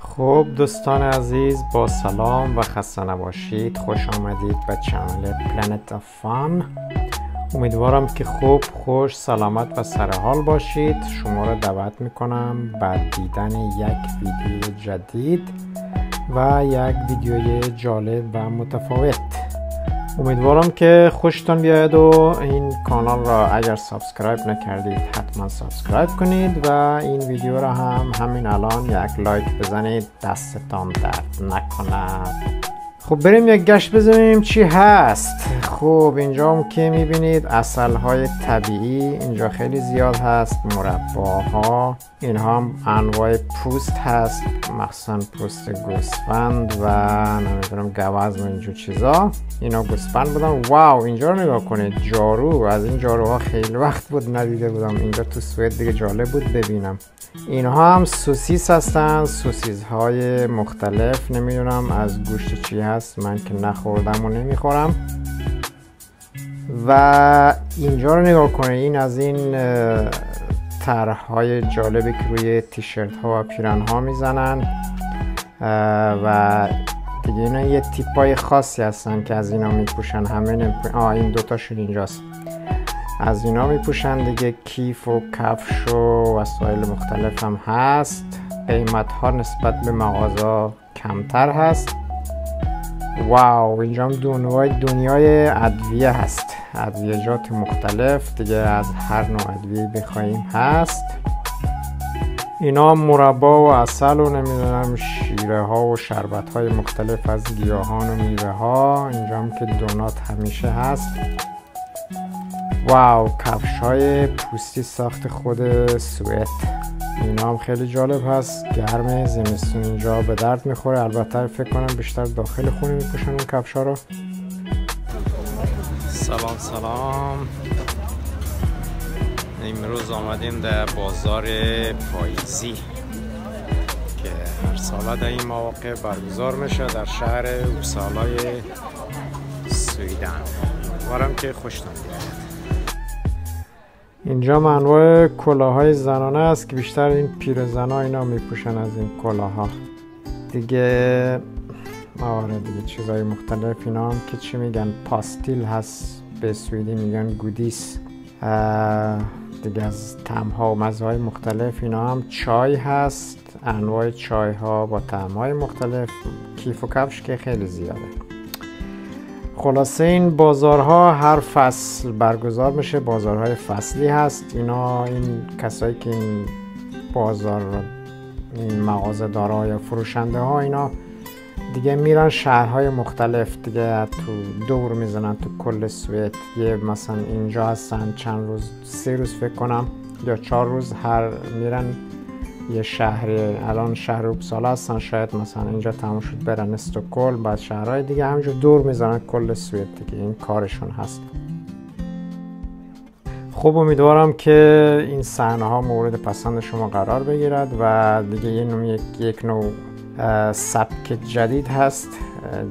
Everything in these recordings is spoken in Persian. خب دوستان عزیز، با سلام و خسته نباشید. خوش آمدید به چنل Planet of Fun. امیدوارم که خوب، خوش، سلامت و سرحال باشید. شما را دعوت میکنم به دیدن یک ویدیو جدید و یک ویدیوی جالب و متفاوت. امیدوارم که خوشتون بیاید و این کانال را اگر سابسکرایب نکردید حتما سابسکرایب کنید و این ویدیو را هم همین الان یک لایک بزنید، دستتان درد نکند. خب بریم یک گشت بزنیم چی هست. خب اینجا هم که میبینید عسل‌های طبیعی اینجا خیلی زیاد هست، مرباها، این هم انواع پوست هست، مخصوصا پوست گوسفند و نمیدونم گوزن و اینجور چیزا. اینا گوسفند بودن. واو اینجا رو نگاه کنید، جارو. از این جاروها خیلی وقت بود ندیده بودم، اینجا تو سوئد دیگه جالب بود ببینم. اینها هم سوسیس هستن، سوسیس‌های مختلف، نمیدونم از گوشت چی هست، من که نخوردم و نمیخورم. و اینجا رو نگاه کنید، این از این طرح‌های جالبی که روی تیشرت ها و پیرن ها میزنن و دیگه اینا یه تیپای خاصی هستن که از اینا میپوشن. این دوتاشون اینجاست، از اینا میپوشن دیگه. کیف و کفش و وسایل مختلف هم هست. قیمت ها نسبت به مغازه کمتر هست. واو اینجا هم دنیای ادویه هست، ادویجات مختلف دیگه، از هر نوع ادویه بخوایم هست. اینا مربا و عسل و نمیدونم شیره ها و شربت های مختلف از گیاهان و میوه ها. اینجا هم که دونات همیشه هست. واو کفش های پوستی ساخت خود سوئد، اینا هم خیلی جالب هست. گرم زمستون اینجا به درد میخوره. البته فکر کنم بیشتر داخل خونه میپوشن اون کفشا رو. سلام سلام، امروز آمدیم در بازار پاییزی که هر ساله در این مواقع برگزار میشه در شهر اوپسالای سویدن. امیدوارم که خوشتون بیاد. اینجا انواع کلاهای زنانه است که بیشتر این پیرزنا اینا میپوشن. از این کلاها دیگه موارد دیگه چیزای مختلف. اینا هم که چی میگن، پاستیل هست، به سوئدی میگن گودیس دیگه، از طعم‌ها و مزه‌های مختلف. اینا هم چای هست، انواع چای ها با طعم‌های مختلف. کیف و کفش که خیلی زیاده. خلاصه این بازارها هر فصل برگزار میشه، بازارهای فصلی هست. این کسایی که این بازار، این مغازه دارا یا فروشنده ها، اینا دیگه میرن شهرهای مختلف دیگه، تو دور میزنن تو کل سوئد. یه مثلا اینجا هستن چند روز، 3 روز فکر کنم یا 4 روز، هر میرن یه شهر. الان شهر اوپسالا هستن، شاید مثلا اینجا تموم شد برن استکهلم، بعد شهرهای دیگه همینجور دور میزنن کل سوئد دیگه، این کارشون هست. خب امیدوارم که این صحنه ها مورد پسند شما قرار بگیرد و دیگه یک نوع سبک جدید هست.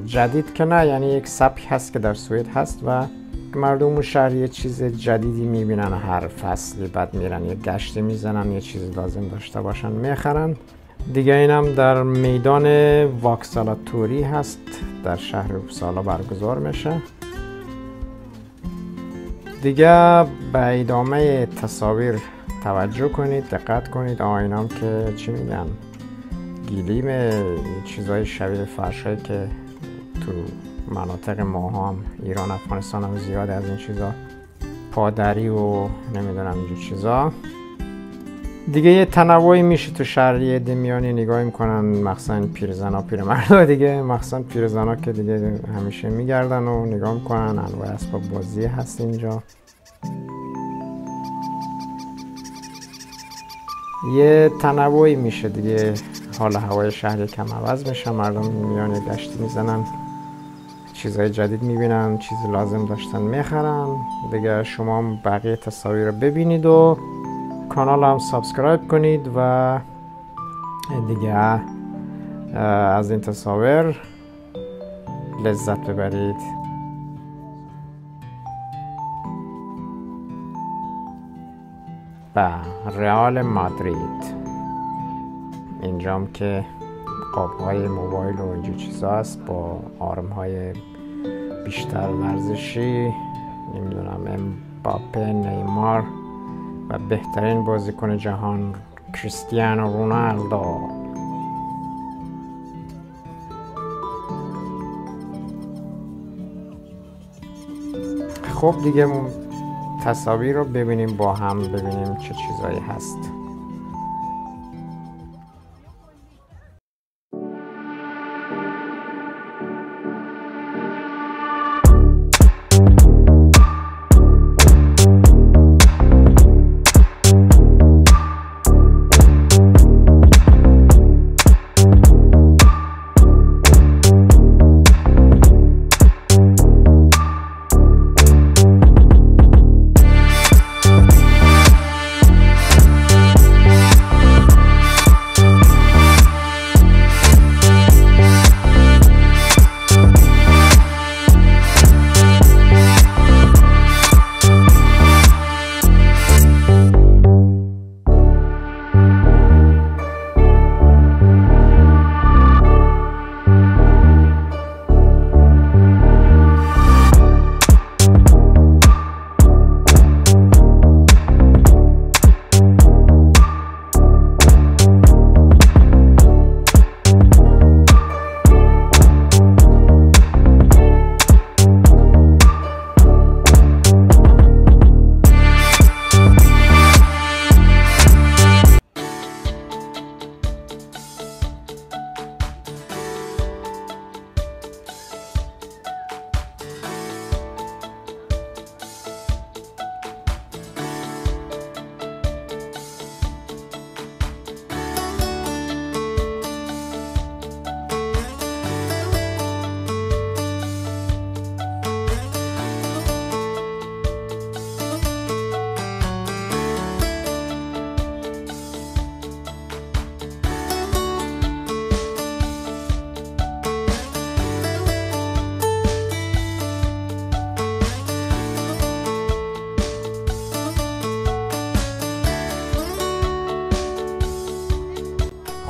جدید که نه، یعنی یک سبک هست که در سوئد هست و مردم و شهر یه چیز جدیدی میبینن هر فصلی، بعد میرن یه گشتی میزنن، یه چیز لازم داشته باشن میخرن دیگه. اینم در میدان واکسالا توری هست، در شهر اوپسالا برگزار میشه دیگه. به ادامه تصاویر توجه کنید، دقت کنید. اینام که چی میگن، گیلیم، چیزای شبیه فرشایی که تو مناطق ما هم، ایران، افغانستان هم زیاد از این چیزا، پادری و نمیدونم اینجور چیزا دیگه. یه تنوعی میشه تو شهریه دمیانی نگاه میکنن، مخصوصا پیرزنا، پیرمردا دیگه، مخصوصا پیرزنا که دیگه همیشه میگردن و نگاه میکنن. انواع اسباب بازی هست اینجا. یه تنوعی میشه دیگه، حال هوای شهر کم عوض میشه، مردم میان گشت میزنن، چیزهای جدید میبینن، چیز لازم داشتن میخرن دیگه. شما هم بقیه تصاویر رو ببینید و کانال هم سابسکرایب کنید و دیگه از این تصاویر لذت ببرید. و رئال مادرید. اینجام که قاب‌های موبایل و اینجور چیزا است با آرم‌های بیشتر ورزشی، نمیدونم امباپه، نیمار و بهترین بازیکن جهان کریستیانو رونالدو. خب دیگه تصاویر رو ببینیم با هم، ببینیم چه چیزایی هست.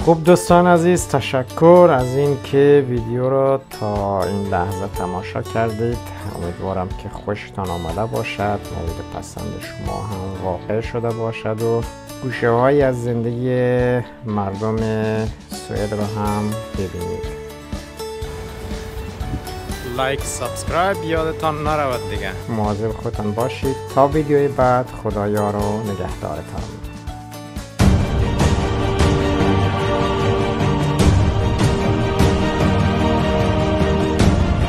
خب دوستان عزیز، تشکر از این که ویدیو را تا این لحظه تماشا کردید. امیدوارم که خوشتان آمده باشد، مورد پسند شما هم واقع شده باشد و گوشه هایی از زندگی مردم سوئد را هم ببینید. لایک، سابسکرایب یادتان نرود دیگه. مواظب خودتان باشید تا ویدیوی بعد. خدایا رو نگهدارتان.